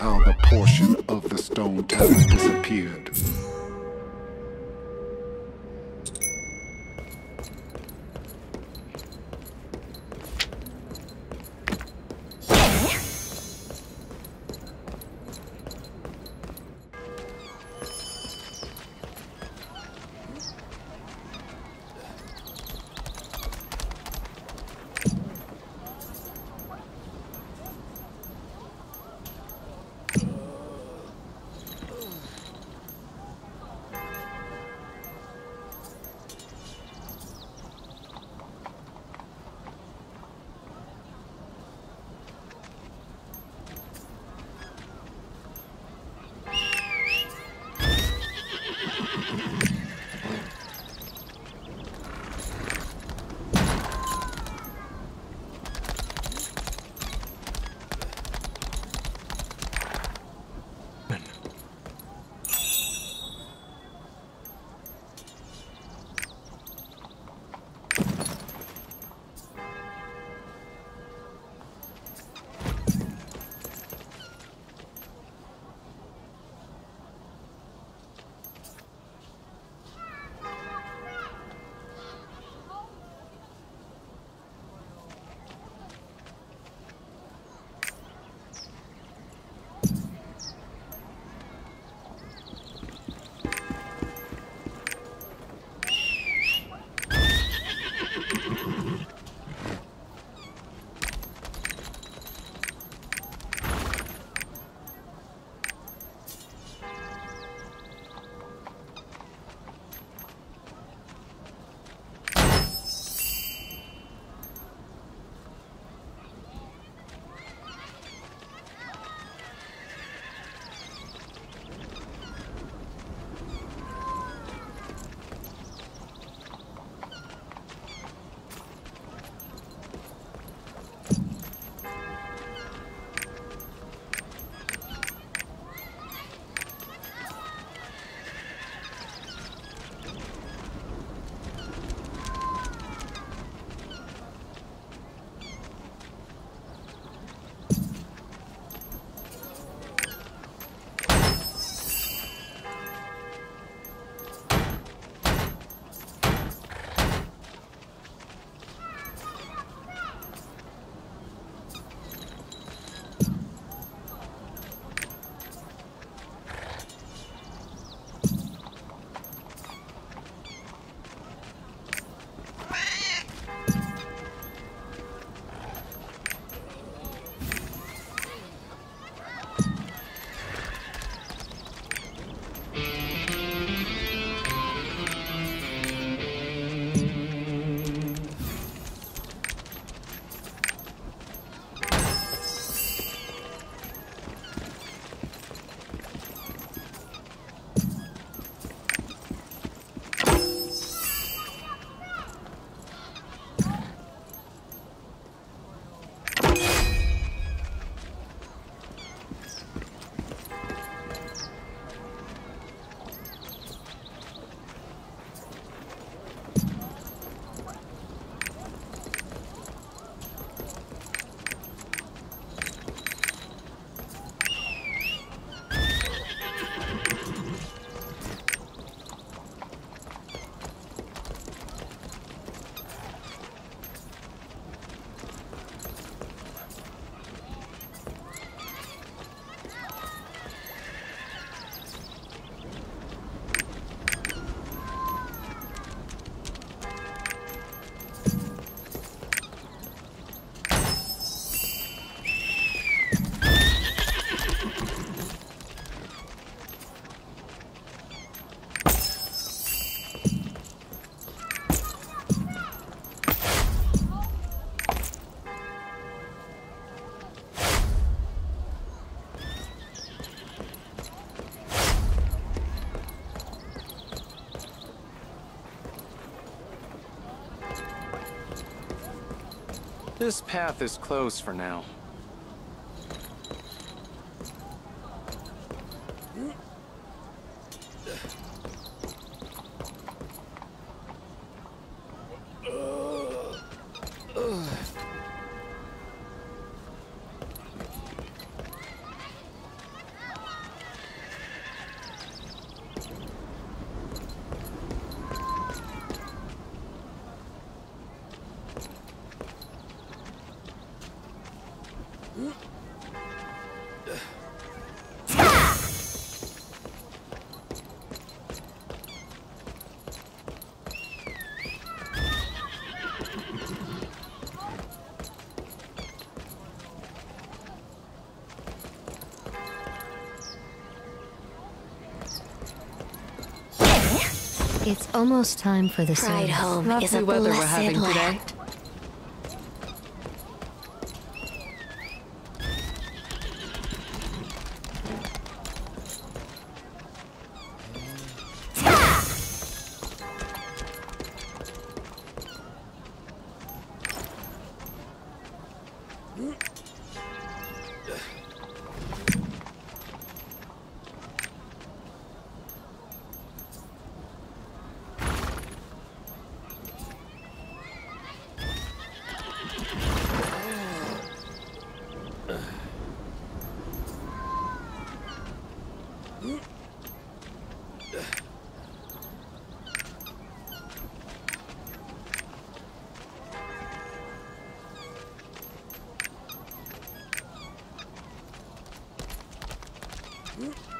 how the portion of the stone tablet disappeared. This path is closed for now. It's almost time for the Pride service. Home lovely is a weather blessed we're having land. Today.